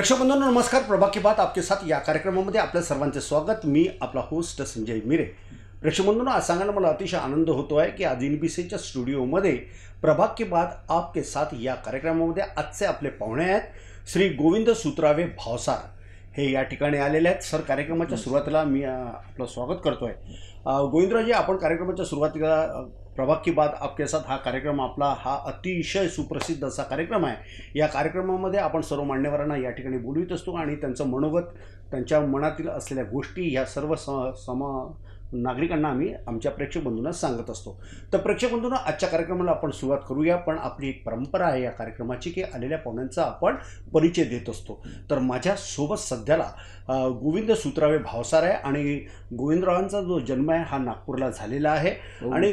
प्रेक्षक बंधूंनो नमस्कार. प्रभाग की बात आपके साथ या कार्यक्रमामध्ये आपल्या सर्वांचे स्वागत. मी आपला होस्ट संजय मिरे. प्रेक्षक बंधूंनो आज सांगायला मला अतिशय आनंद होतो आहे की आज एनबीसीच्या स्टुडिओमध्ये प्रभाग की बात आपके साथ या कार्यक्रमामध्ये आजचे आपले पाहुणे आहेत श्री गोविंद सुत्रावे भावसार हे या ठिकाणी आलेले आहेत. सर कार्यक्रमाच्या सुरुवातीला मी आपलं स्वागत करतो आहे. गोविंदरावजी आपण कार्यक्रमाच्या सुरुवातीला प्रभाग की बात आपके साथ हा कार्यक्रम आपला हा अतिशय सुप्रसिद्ध असा कार्यक्रम आहे. या कार्यक्रमामध्ये आपण सर्व मान्यवरांना या ठिकाणी बोलवित असतो आणि त्यांचं मनोगत त्यांच्या मनातील असलेल्या गोष्टी ह्या सर्व नागरिकांना आम्ही आमच्या प्रेक्षक बंधूंना सांगत असतो. तर प्रेक्षक बंधूंना आजच्या कार्यक्रमाला आपण सुरुवात करूया. पण आपली एक परंपरा आहे या कार्यक्रमाची की आलेल्या पाहुण्यांचा आपण परिचय देत असतो. तर माझ्यासोबत सध्याला गोविंद सुत्रावे भावसार आहे आणि गोविंदरावांचा जो जन्म आहे हा नागपूरला झालेला आहे आणि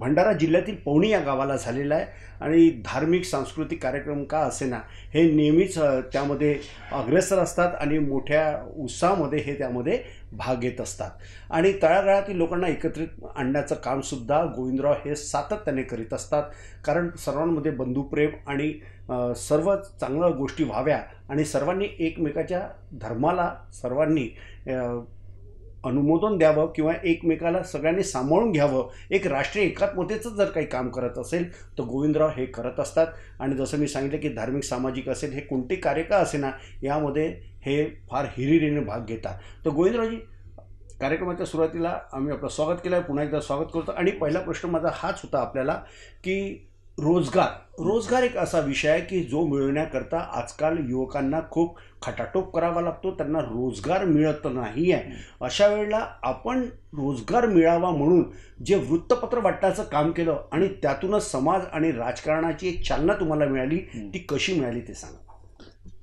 भंडारा जिल्ह्यातील पवनी या गावाला झालेला आहे आणि धार्मिक सांस्कृतिक कार्यक्रम का असेना हे नेहमीच त्यामध्ये अग्रेसर असतात आणि मोठ्या उत्साहामध्ये हे त्यामध्ये भाग घेत असतात आणि तळागाळातील लोकांना एकत्रित आणण्याचं कामसुद्धा गोविंदराव हे सातत्याने करीत असतात. कारण सर्वांमध्ये बंधुप्रेम आणि सर्व चांगल्या गोष्टी व्हाव्या आणि सर्वांनी एकमेकाच्या धर्माला सर्वांनी अनुमोदन द्यावं किंवा एकमेकाला सगळ्यांनी सांभाळून घ्यावं एक राष्ट्रीय एकात्मतेचं जर काही काम करत असेल तर गोविंदराव हे करत असतात. आणि जसं मी सांगितलं की धार्मिक सामाजिक असेल हे कोणते कार्य का असेना यामध्ये हे फार हिरीरीने भाग घेतात. तर गोविंदरावजी कार्यक्रमाच्या सुरुवातीला आम्ही आपलं स्वागत केलं आहे. पुन्हा एकदा स्वागत करतो. आणि पहिला प्रश्न माझा हाच होता आपल्याला की रोजगार एक असा विषय आहे की जो मिळवण्याकरता आजकाल युवकांना खूप खटाटोप करावा लागतो. त्यांना रोजगार मिळत नाही आहे. अशा वेळेला आपण रोजगार मिळावा म्हणून जे वृत्तपत्र वाटण्याचं काम केलं आणि त्यातूनच समाज आणि राजकारणाची एक चालना तुम्हाला मिळाली ती कशी मिळाली ते सांगा.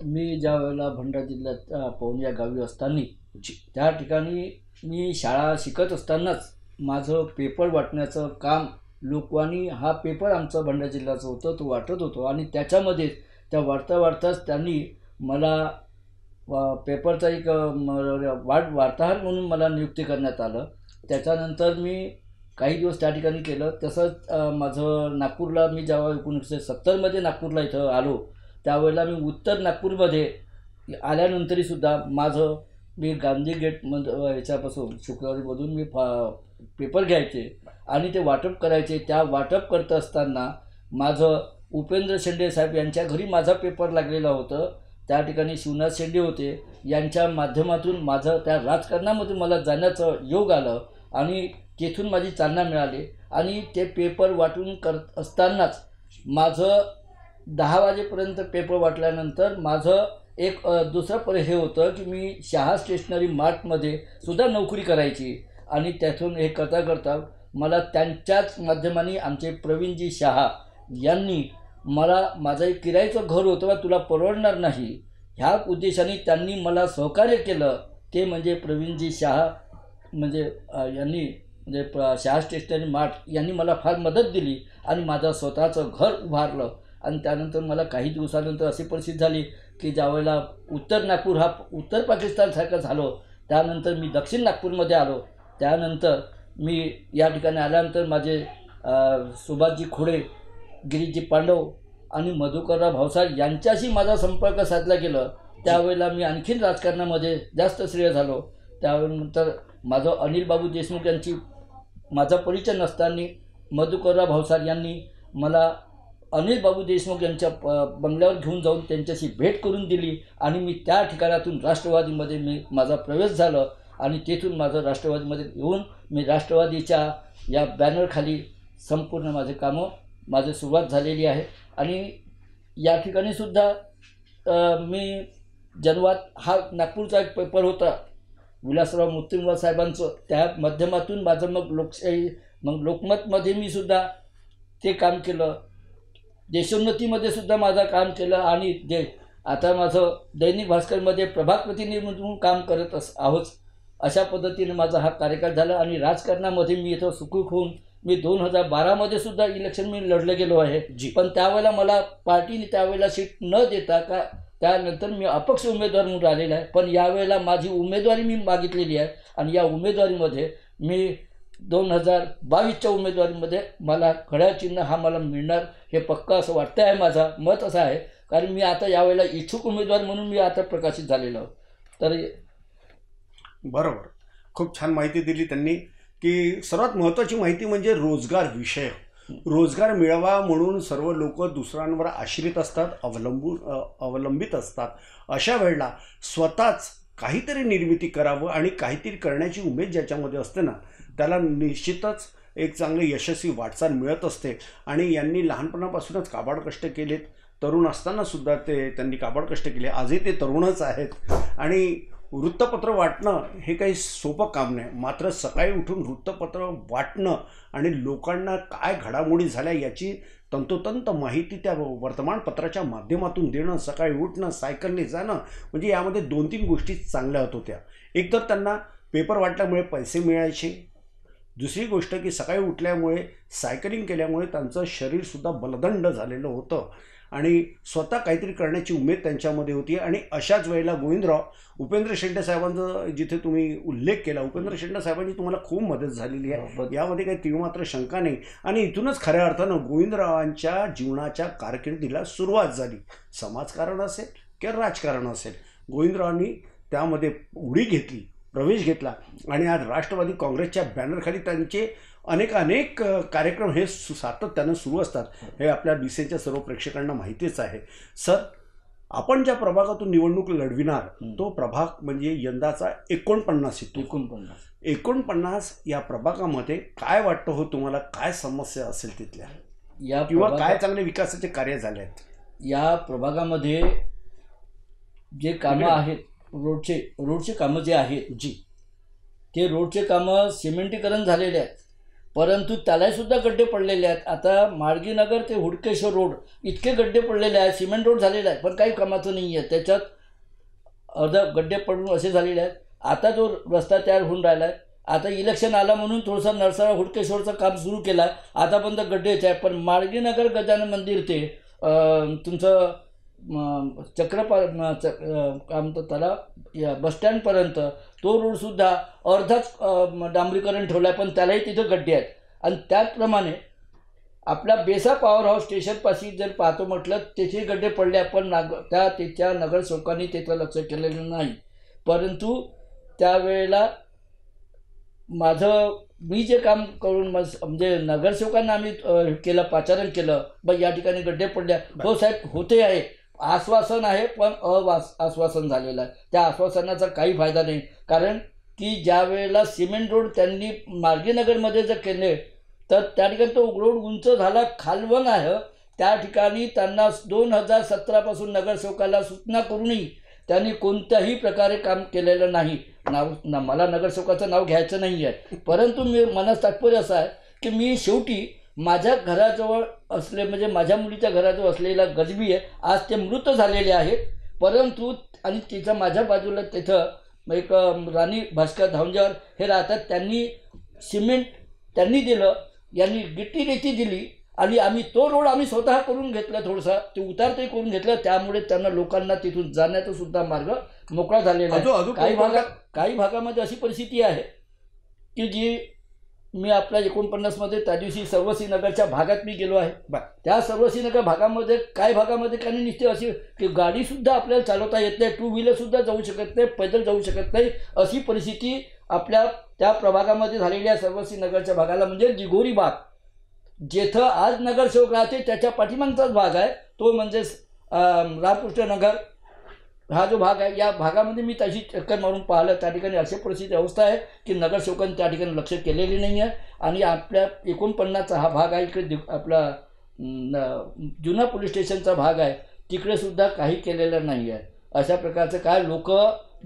मी ज्या वेळेला भंडारा जिल्ह्यात पवनी या गावी असताना त्या ठिकाणी मी शाळा शिकत असतानाच माझं पेपर वाटण्याचं काम लोकवाणी हा पेपर आमचा भंडारा जिल्ह्याचं होतं तो वाटत होतो आणि त्याच्यामध्ये त्या वार्ताच त्यांनी मला पेपरचा एक वार्ताहर म्हणून मला नियुक्ती करण्यात आलं. त्याच्यानंतर मी काही दिवस त्या ठिकाणी केलं. तसंच माझं नागपूरला मी जेव्हा 1970मध्ये नागपूरला इथं आलो त्यावेळेला मी उत्तर नागपूरमध्ये आल्यानंतरसुद्धा माझं मी गांधी गेट याच्यापासून शुक्रवारीमधून मी पेपर घ्यायचे आणि ते वाटप करायचे. त्या वाटप करत असताना माझं उपेंद्र शेंडे साहेब यांच्या घरी माझा पेपर लागलेला होतं. त्या ठिकाणी शिवनाथ शेंडे होते यांच्या माध्यमातून माझं त्या राजकारणामधून मला जाण्याचं योग आलं आणि तेथून माझी चालना मिळाली. आणि ते पेपर वाटून करत असतानाच माझं 10 वाजेपर्यंत पेपर वाटल्यानंतर माझं एक दुसरं हे होतं की मी शहा स्टेशनरी मार्टमध्ये सुद्धा नोकरी करायची. आणि त्यातून हे करता करता मला त्यांच्याच माध्यमाने आमचे प्रवीणजी शहा यांनी मला माझं एक किरायचं घर होतं बा तुला परवडणार नाही ह्या उद्देशाने त्यांनी मला सहकार्य केलं. ते म्हणजे प्रवीणजी शहा म्हणजे यांनी म्हणजे शहा स्टेशनरी मार्ट यांनी मला फार मदत दिली आणि माझं स्वतःचं घर उभारलं. आणि त्यानंतर मला काही दिवसानंतर अशी परिस्थिती झाली की ज्यावेळेला उत्तर नागपूर हा उत्तर पाकिस्तानसारखं झालो त्यानंतर मी दक्षिण नागपूरमध्ये आलो. त्यानंतर मी या ठिकाणी आल्यानंतर माझे सुभाषजी खोडे गिरीशजी पांडव आणि मधुकरराव भावसार यांच्याशी माझा संपर्क साधला गेलं. त्यावेळेला मी आणखीन राजकारणामध्ये जास्त श्रेय झालो. त्यानंतर माझं अनिल बाबू देशमुख यांची माझा परिचय नसताना मधुकरराव भावसार यांनी मला अनिल बाबू देशमुख यांच्या बंगल्यावर घेऊन जाऊन त्यांच्याशी भेट करून दिली आणि मी त्या ठिकाणातून राष्ट्रवादीमध्ये मी माझा प्रवेश झालं. आणि तेथून माझं राष्ट्रवादीमध्ये येऊन मी राष्ट्रवादीच्या या बॅनरखाली संपूर्ण माझे कामं माझी सुरुवात झालेली आहे. आणि या ठिकाणीसुद्धा मी जनवाद हा नागपूरचा एक पेपर होता विलासराव मुत्तुंग साहेबांचं त्या माध्यमातून माझं मग लोकशाही मग लोकमतमध्ये मी सुद्धा ते काम केलं. देशोन्नतीमध्ये सुद्धा माझं काम केलं. आणि जे आता माझं दैनिक भास्करमध्ये प्रभाग प्रतिनिधी म्हणून काम करत आहोत. अशा पद्धतीने माझा हा कार्यकाळ झाला. आणि राजकारणामध्ये मी इथं सुखरूप होऊन मी 2012मध्ये सुद्धा इलेक्शन मी लढलं गेलो आहे जी. पण त्यावेळेला मला पार्टीने त्यावेळेला सीट न देता का त्यानंतर मी अपक्ष उमेदवार म्हणून राहिलेला आहे. पण यावेळेला माझी उमेदवारी मी मागितलेली आहे आणि या उमेदवारीमध्ये मी 2022 उमेदवारीमध्ये मला घड्याळ चिन्ह हा मला मिळणार हे पक्का असं वाटतं आहे। माझा मत असं आहे कारण मी आता यावेळेला इच्छुक उमेदवार म्हणून मी आता प्रकाशित झालेलो आहे। तर बरोबर, खूप छान माहिती दिली त्यांनी की सर्वात महत्त्वाची माहिती म्हणजे रोजगार विषय। रोजगार मिळावा म्हणून सर्व लोक दुसऱ्यांवर आश्रित असतात, अवलंबित असतात। अशा वेळेला स्वतःच काहीतरी निर्मिती करावं आणि काहीतरी करण्याची उमेद ज्याच्यामध्ये असते ना त्याला निश्चितच एक चांगली यशस्वी वाटचाल मिळत असते। आणि यांनी लहानपणापासूनच काबाड कष्ट केलेत, तरुण असताना सुद्धा ते त्यांनी काबाड कष्ट केले, आजही ते तरुणच आहेत। आणि वृत्तपत्र वाटणं हे काही सोपं काम नाही, मात्र सकाळी उठून वृत्तपत्र वाटणं आणि लोकांना काय घडामोडी झाल्या याची तंतोतंत माहिती त्या वर्तमानपत्राच्या माध्यमातून देणं, सकाळी उठणं, सायकलने जाणं, म्हणजे यामध्ये 2-3 गोष्टी चांगल्या होत होत्या। एक तर त्यांना पेपर वाटल्यामुळे पैसे मिळायचे, दुसरी गोष्ट की सकाळी उठल्यामुळे सायकलिंग केल्यामुळे त्यांचं शरीरसुद्धा बलदंड झालेलं होतं आणि स्वतः काहीतरी करण्याची उमेद त्यांच्यामध्ये होती। आणि अशाच वेळेला गोविंदराव, उपेंद्र शिंदे साहेबांचा जिथे तुम्ही उल्लेख केला, उपेंद्र शिंदे साहेबांची तुम्हाला खूप मदत झालेली आहे यामध्ये काही तीव्रमात्र शंका नाही। आणि इथूनच खऱ्या अर्थानं गोविंदरावांच्या जीवनाच्या कारकिर्दीला सुरुवात झाली, समाजकारण असेल किंवा राजकारण असेल, गोविंदरावांनी त्यामध्ये उडी घेतली, प्रवेश घेतला। आणि आज राष्ट्रवादी काँग्रेसच्या बॅनरखाली त्यांचे अनेक कार्यक्रम हे सातत्याने सुरू असतात, हे आपल्या बीसीच्या सर्व प्रेक्षकांना माहितीच आहे। सर, आपण ज्या प्रभागातून निवडणूक लढविणार तो प्रभाग म्हणजे यंदाचा 49। 49 या प्रभागामध्ये काय वाटतं हो तुम्हाला, काय समस्या असेल तिथल्या या किंवा काय चांगले विकासाचे कार्य झाले आहेत या प्रभागामध्ये? जे कामं आहेत रोडचे कामं जे आहेत जी ते रोडचे कामं सिमेंटीकरण झालेले आहेत, परंतु त्यालाही सुद्धा गड्डे पडलेले आहेत। आता मार्गी नगर ते हुडकेश्वर रोड इतके गड्डे पडलेले आहेत, सिमेंट रोड झालेला आहे पण काही कामाचं नाही आहे, त्याच्यात अर्धा गड्डे पडून असे झालेले आहेत। आता जो रस्ता तयार होऊन राहिला आहे, आता इलेक्शन आला म्हणून थोडंसं नरसाळा हुडकेश्वरचं काम सुरू केलं आहे, आतापर्यंत गड्डेच आहे। पण मार्गी नगर गजानन मंदिर ते तुमचं त्याला बसस्टँडपर्यंत तो रोडसुद्धा अर्धाच डांबरीकरण ठेवला आहे पण त्यालाही तिथं गड्डे आहेत। आणि त्याचप्रमाणे आपला बेसा पॉवर हाऊस स्टेशनपाशी जर पाहतो म्हटलं तेथे गड्डे पडले पण त्याच्या नगरसेवकांनी तिथं लक्ष केलेलं नाही। परंतु त्यावेळेला मी जे काम करून म्हणजे नगरसेवकांना आम्ही केलं, पाचारण केलं, मग या ठिकाणी गड्डे पडल्या, हो साहेब होते आहे, आश्वासन आहे पण आश्वासन झालेलं आहे, त्या आश्वासनाचा काही फायदा नाही। कारण की ज्या वेळेला सिमेंट रोड त्यांनी मार्गीनगरमध्ये जर केले तर त्या ठिकाणी तो रोड उंच झाला, खालवण आहे, त्या ठिकाणी त्यांना 2017पासून नगरसेवकाला सूचना करूनही त्यांनी कोणत्याही प्रकारे काम केलेलं नाही। मला नगरसेवकाचं नाव घ्यायचं नाही आहे परंतु मी मनात तात्पर्य असं आहे की मी शेवटी माझ्या घराजवळ असले म्हणजे माझ्या मुलीच्या घराजवळ असलेला गजबी आहे, आज ते मृत झालेले आहेत, परंतु आणि तिथं माझ्या बाजूला तिथं एक राणी भास्कर धावंजर हे राहतात, त्यांनी सिमेंट त्यांनी दिलं, यांनी गिट्टी रेती दिली आणि आम्ही तो रोड आम्ही स्वतः करून घेतला, थोडासा ते उतार तरी करून घेतलं, त्यामुळे त्यांना लोकांना तिथून जाण्याचा सुद्धा मार्ग मोकळा झालेला आहे। काही भागामध्ये अशी परिस्थिती आहे की जी मी आपल्या 49मध्ये त्या दिवशी सर्वस्वी नगरच्या भागात मी गेलो आहे, त्या सर्वस्वी नगर भागामध्ये काही भागामध्ये काही निश्चित अशी की गाडीसुद्धा आपल्याला चालवता येत नाही, 2-व्हीलरसुद्धा जाऊ शकत नाही, पैदल जाऊ शकत नाही, अशी परिस्थिती आपल्या त्या प्रभागामध्ये झालेली आहे सर्वस्वी नगरच्या भागाला, म्हणजे गोरी बाग, जेथं आज नगरसेवक राहते त्याच्या पाठीमागचाच भाग आहे तो म्हणजे रामकृष्ण नगर हा जो भाग आहे, या भागामध्ये मी त्याची चक्कर मारून पाहिलं, त्या ठिकाणी अशी परिस्थिती अवस्था आहे की नगरसेवकांनी त्या ठिकाणी लक्ष केलेली नाही आहे। आणि आपल्या 49चा हा भाग आहे, इकडे आपला जुना पोलीस स्टेशनचा भाग आहे तिकडे सुद्धा काही केलेलं नाही आहे। अशा प्रकारचं काय लोक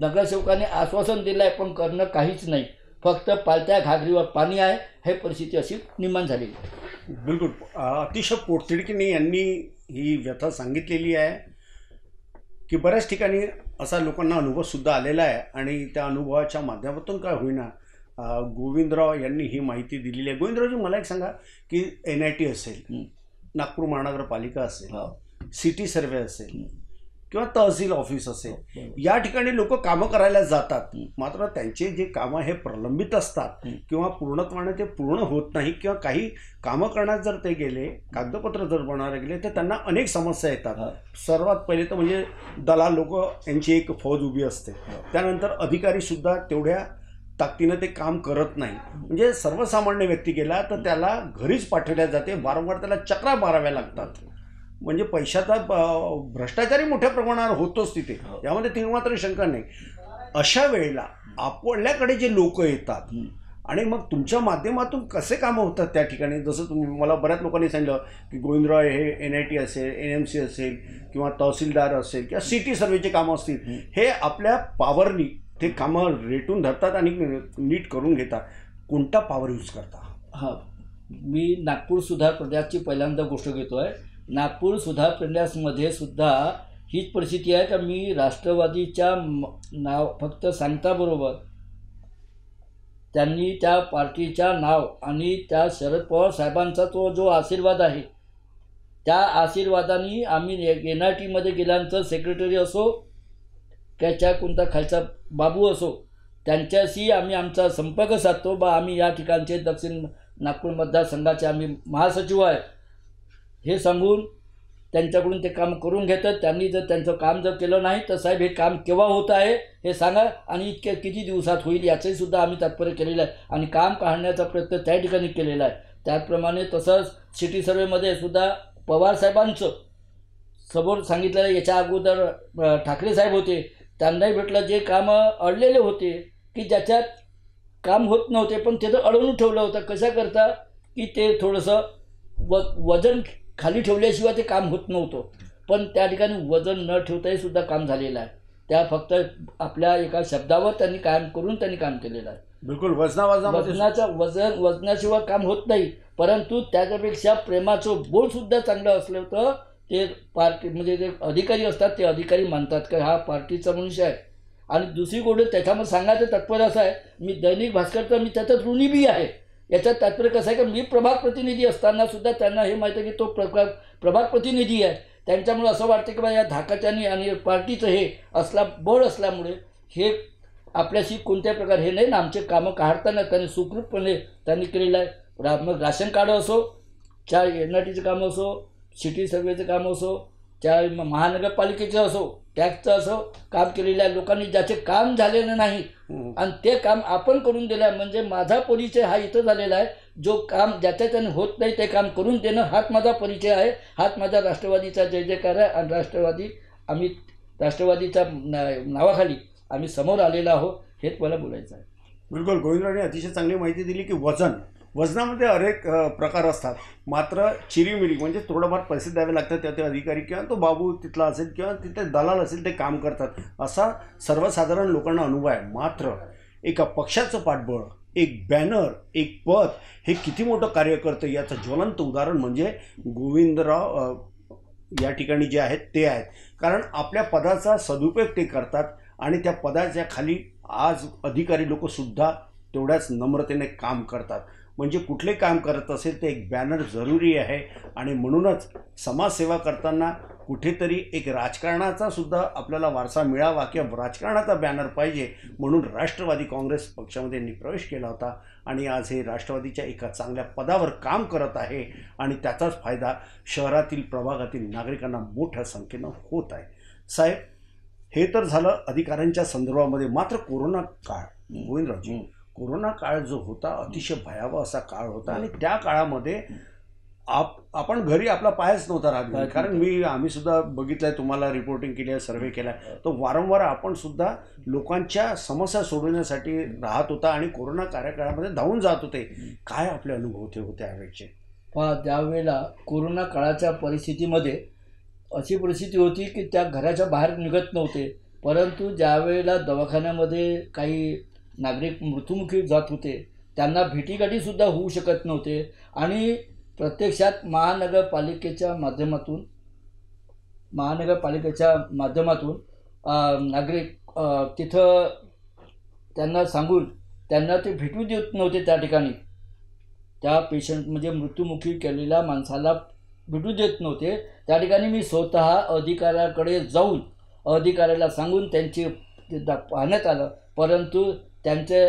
नगरसेवकांनी आश्वासन दिलं आहे पण करणं काहीच नाही, फक्त पालत्या घागरीवर पाणी आहे, हे परिस्थिती अशी निर्माण झालेली आहे। बिलकुल, अतिशय पोटतिडकीने यांनी ही व्यथा सांगितलेली आहे की बऱ्याच ठिकाणी असा लोकांना अनुभवसुद्धा आलेला आहे आणि त्या अनुभवाच्या माध्यमातून काय होईना गोविंदराव यांनी ही माहिती दिलेली आहे। गोविंदरावजी, मला एक सांगा की NIT असेल, नागपूर महानगरपालिका असेल, सिटी सर्वे असेल किंवा तहसील ऑफिस असेल या ठिकाणी लोक कामं करायला जातात, मात्र त्यांचे जे कामं हे प्रलंबित असतात किंवा पूर्णत्वाने ते पूर्ण होत नाही किंवा काही कामं करण्यास जर ते गेले, कागदपत्र जर बनवायला गेले तर त्यांना अनेक समस्या येतात. सर्वात पहिले तर म्हणजे दलाल लोक यांची एक फौज उभी असते, त्यानंतर अधिकारीसुद्धा तेवढ्या ताकदीने ते काम करत नाही. म्हणजे सर्वसामान्य व्यक्ती गेला तर त्याला घरीच पाठवल्या जाते, वारंवार त्याला चक्रा माराव्या लागतात. म्हणजे पैशाचा भ्रष्टाचारी मोठ्या प्रमाणावर होतोच तिथे, यामध्ये ती मात्र शंका नाही. अशा वेळेला आपल्याकडे जे लोक येतात आणि मग तुमच्या माध्यमातून कसे कामं होतात त्या ठिकाणी, जसं तुम्ही मला बऱ्याच लोकांनी सांगितलं की गोविंदराव हे NIT असेल, NMC असेल किंवा तहसीलदार असेल किंवा सिटी सर्वेचे कामं असतील, हे आपल्या पावरनी ते कामं रेटून धरतात आणि नीट करून घेतात. कोणता पावर यूज करता? हां, मी नागपूर सुधार प्रदेशची पहिल्यांदा गोष्ट घेतो आहे. नागपूर सुधार प्रन्यासमध्ये सुद्धा हीच परिस्थिती आहे का मी राष्ट्रवादीच्या नाव फक्त सांगताबरोबर त्यांनी त्या पार्टीच्या नाव आणि त्या शरद पवार साहेबांचा तो जो आशीर्वाद आहे त्या आशीर्वादाने आम्ही NITमध्ये गेल्यानंतर सेक्रेटरी असो त्याच्या कोणता खालचा बाबू असो त्यांच्याशी आम्ही आमचा संपर्क साधतो. आम्ही या ठिकाणचे दक्षिण नागपूर मतदारसंघाचे आम्ही महासचिव आहे हे सांगून त्यांच्याकडून ते काम करून घेतात. त्यांनी जर त्यांचं काम जर केलं नाही तर साहेब हे काम केव्हा होत आहे हे सांगा आणि इतक्या किती दिवसात होईल याचंही सुद्धा आम्ही तात्पर्य केलेलं आहे आणि काम काढण्याचा प्रयत्न त्या ठिकाणी केलेला आहे. त्याचप्रमाणे तसंच सिटी सर्वेमध्ये सुद्धा पवारसाहेबांचं समोर सांगितलेलं, याच्या अगोदर ठाकरे साहेब होते त्यांनाही भेटलं, जे कामं अडलेले होते की ज्याच्यात काम होत नव्हते पण ते तर अडवून ठेवलं होतं कशाकरता की ते थोडंसं वजन खाली ठेवल्याशिवाय ते काम होत नव्हतं, पण त्या ठिकाणी वजन न ठेवताही सुद्धा काम झालेलं आहे. त्या फक्त आपल्या एका शब्दावर त्यांनी काम करून त्यांनी काम केलेलं आहे. बिलकुल वजनाशिवाय काम होत नाही, परंतु त्याच्यापेक्षा प्रेमाचं बोलसुद्धा चांगलं असलं तर ते पार्टी म्हणजे जे अधिकारी असतात ते अधिकारी मानतात की हा पार्टीचा मनुष्य आहे. आणि दुसरी गोष्ट त्याच्यामध्ये सांगायचं तात्पर्य असं आहे, मी दैनिक भास्करचा मी त्याच्यात ऋणी बी आहे. याच्यात तात्पर्य कसं आहे की मी प्रभाग प्रतिनिधी असतानासुद्धा त्यांना हे माहिती आहे की तो प्रभाग प्रतिनिधी आहे. त्यांच्यामुळे असं वाटतं की बा या धाकाच्यानी आणि पार्टीचं हे बळ असल्यामुळे हे आपल्याशी कोणत्याही प्रकारे हे नाही ना, आमचे कामं काढताना त्यांनी सुखरूपपणे त्यांनी केलेलं आहे. मग राशन कार्ड असो, चार NITचं कामं असो, सिटी सर्वेचं कामं असो, चार महानगरपालिकेचं असो, टॅक्सचं असो, काम केलेलं आहे. लोकांनी ज्याचे काम झालेलं नाही आणि ते काम आपण करून दिलं आहे म्हणजे माझा परिचय हा इथं झालेला आहे. जो काम ज्याच्याने होत नाही ते काम करून देणं हाच माझा परिचय आहे, हाच माझा राष्ट्रवादीचा जय जयकार आहे. आणि राष्ट्रवादीच्या नावाखाली आम्ही समोर आलेलो आहोत हेच मला बोलायचं आहे. बिलकुल गोविंदरावने अतिशय चांगली माहिती दिली की वजनामध्ये अनेक प्रकार असतात, मात्र चिरीमिरी म्हणजे थोडंफार पैसे द्यावे लागतात त्या अधिकारी किंवा तो बाबू तिथला असेल किंवा तिथे दलाल असेल ते काम करतात, असा सर्वसाधारण लोकांना अनुभव आहे. मात्र एका पक्षाचं पाठबळ, एक बॅनर, एक पद हे किती मोठं कार्य करतं याचं ज्वलंत उदाहरण म्हणजे गोविंदराव या ठिकाणी जे आहेत ते आहेत. कारण आपल्या पदाचा सदुपयोग ते करतात आणि त्या पदाच्या खाली आज अधिकारी लोकसुद्धा तेवढ्याच नम्रतेने काम करतात. म्हणजे कुठले काम करत असेल ते एक बॅनर जरूरी आहे आणि म्हणूनच समाजसेवा करताना कुठेतरी एक राजकारणाचा सुद्धा आपल्याला वारसा मिळावा किंवा राजकारणाचा बॅनर पाहिजे म्हणून राष्ट्रवादी काँग्रेस पक्षामध्ये मी प्रवेश केला होता आणि आज हे राष्ट्रवादीच्या एका चांगल्या पदावर काम करत आहे आणि त्याचाच फायदा शहरातील प्रभागातील नागरिकांना मोठ्या संख्येनं होत आहे. साहेब, हे तर झालं अधिकाऱ्यांच्या संदर्भामध्ये, मात्र कोरोना काळ गोविंदरावजी, कोरोना काळ जो होता अतिशय भयावह असा काळ होता आणि त्या काळामध्ये आपण घरी आपला पायच नव्हता राहत. कारण आम्ही सुद्धा बघितलं आहे, तुम्हाला रिपोर्टिंग केली आहे, सर्वे केला आहे, तर वारंवार आपण सुद्धा लोकांच्या समस्या सोडवण्यासाठी राहत होता आणि कोरोना कार्यकाळामध्ये धावून जात होते. काय आपले अनुभव होते त्यावेळेचे? त्यावेळेला कोरोना काळाच्या परिस्थितीमध्ये अशी परिस्थिती होती की त्या घराच्या बाहेर निघत नव्हते, परंतु ज्यावेळेला दवाखान्यामध्ये काही नागरिक मृत्युमुखी जात होते त्यांना भेटीगाठीसुद्धा होऊ शकत नव्हते आणि प्रत्यक्षात महानगरपालिकेच्या माध्यमातून नागरिक तिथं त्यांना सांगून त्यांना ते भेटू देत नव्हते. त्या ठिकाणी त्या पेशंट म्हणजे मृत्युमुखी केलेल्या माणसाला भेटू देत नव्हते. त्या ठिकाणी मी स्वतः अधिकाऱ्याकडे जाऊन अधिकाऱ्याला सांगून त्यांची पाहण्यात आलं, परंतु त्यांचे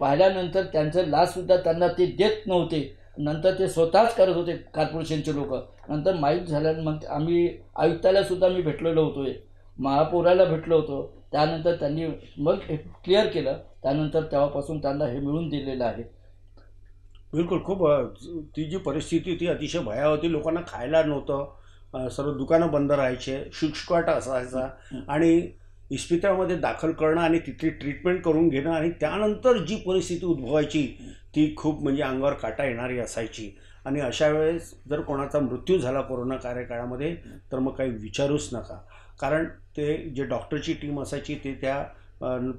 पाहिल्यानंतर त्यांचं लाशसुद्धा त्यांना ते देत नव्हते, नंतर ते स्वतःच करत होते कॉर्पोरेशनचे लोक। नंतर माहीत झाल्यानंतर आम्ही आयुक्तालासुद्धा मी भेटलेलो होतो, महापौराला भेटलो होतो, त्यानंतर त्यांनी मग क्लिअर केलं, त्यानंतर तेव्हापासून त्यांना हे मिळून दिलेलं आहे। बिल्कुल, खूप ती जी परिस्थिती ती अतिशय भयावह होती, लोकांना खायला नव्हतं, सर्व दुकानं बंद राहायचे, शुकशुकाट असायचा आणि इस्पितळामध्ये दाखल करणं आणि तिथली ट्रीटमेंट करून घेणं आणि त्यानंतर जी परिस्थिती उद्भवायची ती खूप म्हणजे अंगावर काटा येणारी असायची। आणि अशा वेळेस जर कोणाचा मृत्यू झाला कोरोना कार्यकाळामध्ये तर मग काही विचारूच नका, कारण ते जे डॉक्टरची टीम असायची ते त्या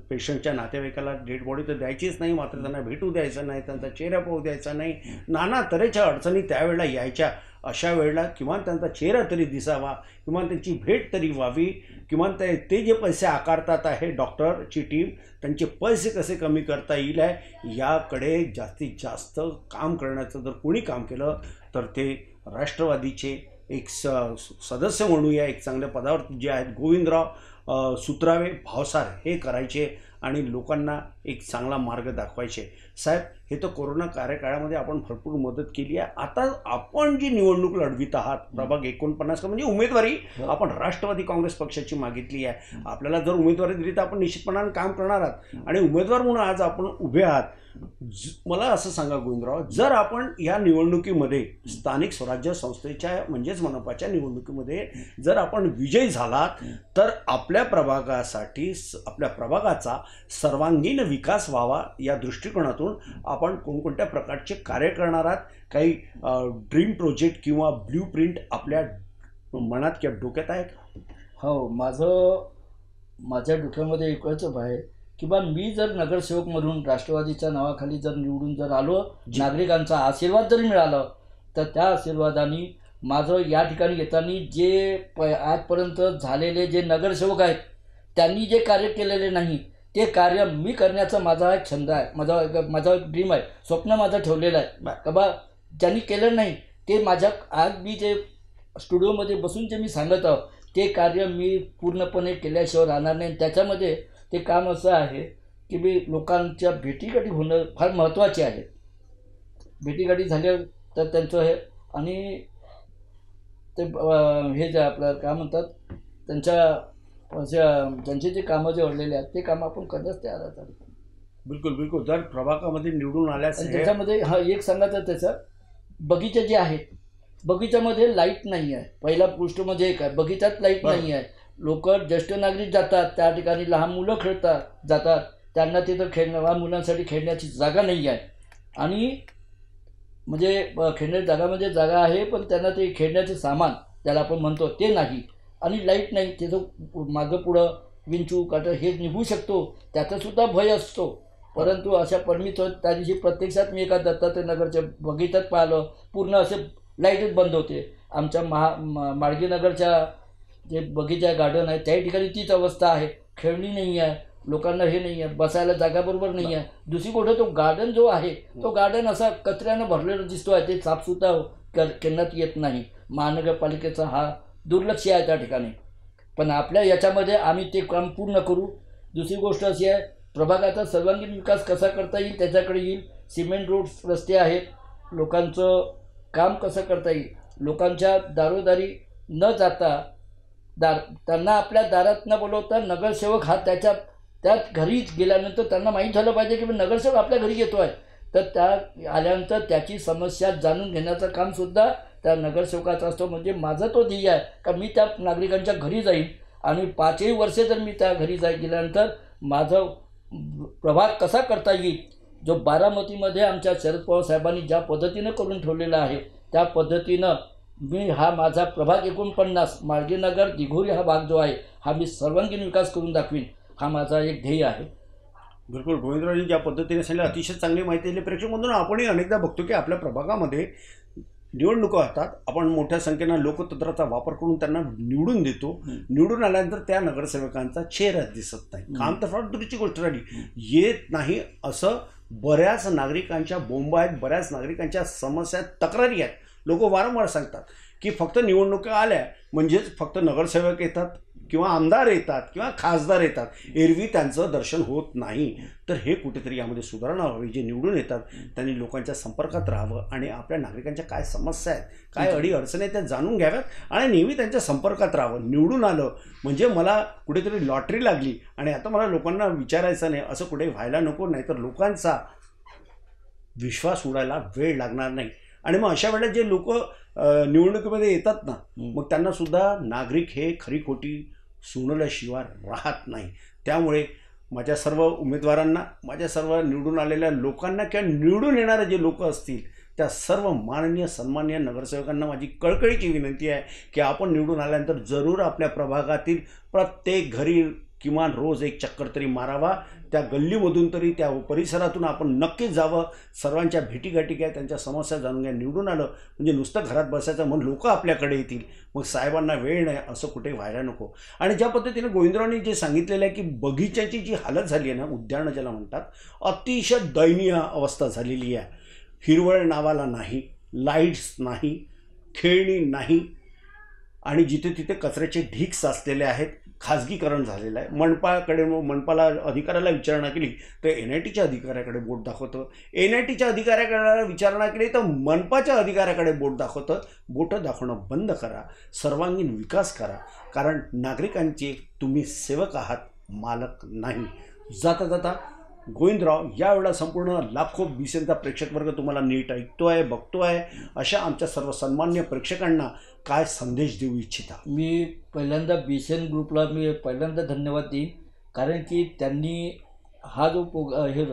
पेशंटच्या नातेवाईकाला डेड बॉडी तर द्यायचीच नाही, मात्र त्यांना भेटू द्यायचं नाही, त्यांचा चेहरा पाहू द्यायचा नाही, नाना तऱ्हेच्या अडचणी त्यावेळेला यायच्या। अशा वेळेला किमान त्यांचा चेहरा तरी दिसावा, किमान त्यांची भेट तरी व्हावी, किमान ते जे पैसे आकारतात आहे डॉक्टरची टीम त्यांचे पैसे कसे कमी करता येईल आहे याकडे जास्तीत जास्त काम करण्याचं जर कोणी काम केलं तर ते राष्ट्रवादीचे एक सदस्य म्हणूया, एक चांगल्या पदावर जे आहेत गोविंदराव सुत्रावे भावसार हे करायचे आणि लोकांना एक चांगला मार्ग दाखवायचे। साहेब, हे तर कोरोना कार्यकाळामध्ये आपण भरपूर मदत केली आहे, आता आपण जी निवडणूक लढवित आहात प्रभाग 49 म्हणजे उमेदवारी आपण राष्ट्रवादी काँग्रेस पक्षाची मागितली आहे, आपल्याला जर उमेदवारी दिली तर आपण निश्चितपणाने काम करणार आहात आणि उमेदवार म्हणून आज आपण उभे आहात। मला असं सांगा गोविंदराव, जर आपण या निवडणुकीमध्ये स्थानिक स्वराज्य संस्थेच्या म्हणजेच मनपाच्या निवडणुकीमध्ये जर आपण विजयी झालात तर आपल्या प्रभागासाठी आपल्या प्रभागाचा सर्वांगीण विकास व्हावा या दृष्टिकोनातून आपण कोणकोणत्या प्रकारचे कार्य करणार आहात, काही ड्रीम प्रोजेक्ट किंवा ब्ल्यू प्रिंट आपल्या मनात किंवा डोक्यात आहे का? हो, माझ्या डोक्यामध्ये एकच आहे की बा मी जर नगरसेवक म्हणून राष्ट्रवादीच्या नावाखाली जर निवडून जर आलो, नागरिकांचा आशीर्वाद जर मिळाला तर त्या आशीर्वादाने माझं या ठिकाणी येताना जे आजपर्यंत झालेले जे नगरसेवक आहेत त्यांनी जे कार्य केलेले नाही ते कार्य मी करण्याचा माझा एक छंद आहे, माझा एक ड्रीम आहे, स्वप्न माझं ठेवलेलं आहे का बा ज्यांनी केलं नाही ते माझ्या आज मी जे स्टुडिओमध्ये बसून जे मी सांगत आहोत ते कार्य मी पूर्णपणे केल्याशिवाय राहणार नाही। त्याच्यामध्ये ते काम असं आहे की मी लोकांच्या भेटीगाठी होणं फार महत्त्वाचे आहे, भेटीगाठी झाल्या तर त्यांचं हे आणि ते हे जे आपलं काय म्हणतात त्यांच्या ज्यांचे जे कामं जे ओढलेले आहेत ते कामं आपण करण्यास तयार आहात। बिलकुल बिलकुल, जर प्रभागामध्ये निवडून आल्यास त्याच्यामध्ये हा एक सांगायचं त्याचं बगीचे जे आहेत बगीच्यामध्ये लाईट नाही आहे, पहिला गोष्ट म्हणजे एक आहे बगीच्यात लाईट नाही आहे, लोक ज्येष्ठ नागरिक जातात त्या ठिकाणी, लहान मुलं खेळतात जातात, त्यांना तिथं लहान मुलांसाठी खेळण्याची जागा नाही आहे आणि म्हणजे खेळण्याची जागा म्हणजे जागा आहे पण त्यांना ते खेळण्याचे सामान त्याला आपण म्हणतो ते नाही आणि लाईट नाही, त्याचं मागं पुढं विंचू काटं हे निघू शकतो त्याचासुद्धा भय असतो, परंतु अशा परमित त्या दिवशी प्रत्यक्षात मी एका दत्तात्रय नगरच्या बगीचात पाहिलं पूर्ण असे लाईटच बंद होते, आमच्या माळगी नगरच्या जे बगीचा गार्डन आहे त्याही ठिकाणी तीच अवस्था आहे, खेळणी नाही आहे, लोकांना हे नाही आहे, बसायला जागा बरोबर नाही आहे। दुसरी गोष्ट तो गार्डन जो आहे तो गार्डन असा कचऱ्यानं भरलेला दिसतो आहे, ते साफसुद्धा करण्यात येत नाही, महानगरपालिकेचा हा दुर्लक्ष आहे त्या ठिकाणी, पण आपल्या याच्यामध्ये आम्ही ते काम पूर्ण करू। दुसरी गोष्ट अशी आहे प्रभागाचा सर्वांगीण विकास कसा करता येईल त्याच्याकडे येईल, सिमेंट रोड्स रस्ते आहेत, लोकांचं काम कसं करता येईल, लोकांच्या दारोदारी न जाता त्यांना आपल्या दारात न बोलवता नगरसेवक हा त्याच घरी गेल्यानंतर त्यांना माहीत झालं पाहिजे की नगरसेवक आपल्या घरी येतो आहे, तर त्या आल्यानंतर त्याची समस्या जाणून घेण्याचं कामसुद्धा त्या नगरसेवकाचा असतो। म्हणजे माझा तो ध्येय आहे का मी त्या नागरिकांच्या घरी जाईन आणि 5 वर्षे जर मी त्या घरी गेल्यानंतर माझा प्रभाग कसा करता येईल, जो बारामतीमध्ये आमच्या शरद पवार साहेबांनी ज्या पद्धतीनं करून ठेवलेला आहे त्या पद्धतीनं मी हा माझा प्रभाग 49 माळगीनगर दिघोरी हा भाग जो आहे हा मी सर्वांगीण विकास करून दाखवीन, हा माझा एक ध्येय आहे। बिलकुल, गोविंदरावजी ज्या पद्धतीने सांगितलं अतिशय चांगली माहिती दिली, प्रेक्षकांमधून आपणही अनेकदा बघतो की आपल्या प्रभागामध्ये निवडणुका असतात, आपण मोठ्या संख्येनं लोकतंत्राचा वापर करून त्यांना निवडून देतो, निवडून आल्यानंतर त्या नगरसेवकांचा चेहरा दिसत नाही, काम तर फार दूरची गोष्ट राहिली येत नाही, असं बऱ्याच नागरिकांच्या बोंबा आहेत, बऱ्याच नागरिकांच्या समस्या तक्रारी आहेत, लोक वारंवार सांगतात की फक्त निवडणुका आल्या म्हणजेच फक्त नगरसेवक येतात किंवा आमदार येतात किंवा खासदार येतात, एरवी त्यांचं दर्शन होत नाही. तर हे कुठेतरी यामध्ये सुधारणा व्हावी. जे निवडून येतात त्यांनी लोकांच्या संपर्कात राहावं आणि आपल्या नागरिकांच्या काय समस्या आहेत, काय अडी अडचणी आहेत त्या जाणून घ्याव्यात आणि नेहमी त्यांच्या संपर्कात राहावं. निवडून आलं म्हणजे मला कुठेतरी लॉटरी लागली आणि आता मला लोकांना विचारायचं नाही असं कुठे व्हायला नको, नाहीतर लोकांचा विश्वास उडायला वेळ लागणार नाही. आणि मग अशा वेळेला जे लोक निवडणुकीमध्ये येतात ना, मग त्यांना सुद्धा नागरिक हे खरी खोटी सुनल्याशिवाय राहत नाही. त्यामुळे माझ्या सर्व उमेदवारांना, माझ्या सर्व निवडून आलेल्या लोकांना किंवा निवडून येणारे जे लोक असतील त्या सर्व माननीय सन्माननीय नगरसेवकांना माझी कळकळीची विनंती आहे की आपण निवडून आल्यानंतर जरूर आपल्या प्रभागातील प्रत्येक घरी किमान रोज एक चक्कर तरी मारावा, त्या गल्लीमधून तरी त्या परिसरातून आपण नक्की जावं, सर्वांच्या भेटीगाठी घ्या, त्यांच्या समस्या जाणून घ्या. निवडून आलं म्हणजे नुसतं घरात बसायचं म्हणून लोक आपल्याकडे येतील, मग साहेबांना वेळ नाही असं कुठे व्हायला नको. आणि ज्या पद्धतीने गोविंदरावांनी जे सांगितलेलं आहे की बगीच्याची जी हालत झाली आहे ना, उद्यानं ज्याला म्हणतात, अतिशय दयनीय अवस्था झालेली आहे. हिरवळ नावाला नाही, लाईट्स नाही, खेळणी नाही आणि जिथे तिथे कचऱ्याचे ढीग साचलेले आहेत, खाजगीकरण झालेलं आहे. मनपाकडे, मनपाला अधिकाऱ्याला विचारणा केली तर NITच्या अधिकाऱ्याकडे बोट दाखवतं, NITच्या अधिकाऱ्याकडे विचारणा केली तर मनपाच्या अधिकाऱ्याकडे बोट दाखवतं. बोटं दाखवणं बंद करा, सर्वांगीण विकास करा, कारण नागरिकांचे तुम्ही सेवक आहात, मालक नाही. जाता जाता गोविंदराव, यावेळा संपूर्ण लाखो बीसींचा प्रेक्षकवर्ग तुम्हाला नीट ऐकतो आहे, बघतो आहे, अशा आमच्या सर्व सन्मान्य प्रेक्षकांना काय संदेश देऊ इच्छिता? मी पहिल्यांदा BCN ग्रुपला मी पहिल्यांदा धन्यवाद देईन, कारण की त्यांनी हा जो हे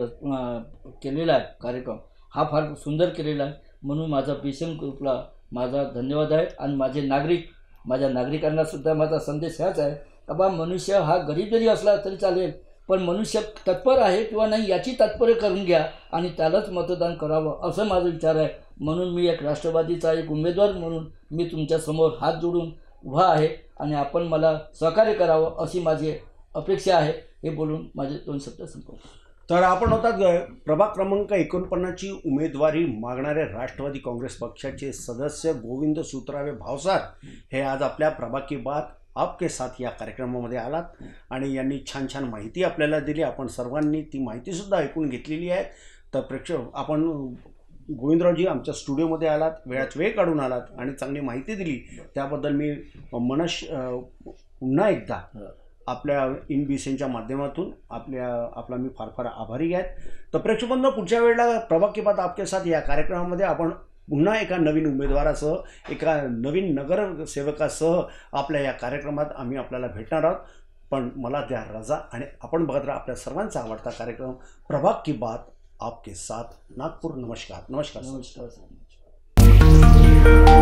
केलेला आहे कार्यक्रम, हा फार सुंदर केलेला आहे. म्हणून माझा BCN ग्रुपला माझा धन्यवाद आहे. आणि माझे नागरिक, माझ्या नागरिकांनासुद्धा माझा संदेश हाच आहे का बा, मनुष्य हा गरीब जरी असला तरी चालेल, पण मनुष्य तत्पर आहे किंवा नाही याची तात्पर्य करून घ्या आणि त्यालाच मतदान करावं, असं माझा विचार आहे. म्हणून मी एक राष्ट्रवादीचा एक उमेदवार म्हणून मी तुमच्यासमोर हात जोडून उभा आहे आणि आपण मला सहकार्य करावं अशी माझी अपेक्षा आहे. हे बोलून माझे दोन शब्द संपवतो. तर आपण होतात प्रभाग क्रमांक 49ची उमेदवारी मागणारे राष्ट्रवादी काँग्रेस पक्षाचे सदस्य गोविंद सुत्रावे भावसार हे आज आपल्या प्रभाग की बात आपके साथ या कार्यक्रमामध्ये आलात आणि यांनी छान छान माहिती आपल्याला दिली. आपण सर्वांनी ती माहितीसुद्धा ऐकून घेतलेली आहे. तर प्रेक्षक, आपण गोविंदरावजी आमच्या स्टुडिओमध्ये आलात, वेळात वेळ काढून आलात आणि चांगली माहिती दिली, त्याबद्दल मी पुन्हा एकदा आपल्या InBCNच्या माध्यमातून आपला मी फार फार आभारी आहेत. तर प्रेक्षकांना पुढच्या वेळेला प्रभाग की बात आपके साथ या कार्यक्रमामध्ये आपण पुन्हा एका नवीन उमेदवारासह, एका नवीन नगरसेवकासह आपल्या या कार्यक्रमात आम्ही आपल्याला भेटणार आहोत. पण मला द्या रजा आणि आपण बघत राहा आपल्या सर्वांचा आवडता कार्यक्रम प्रभाग की बात आपके साथ, नागपूर. नमस्कार. नमस्कार.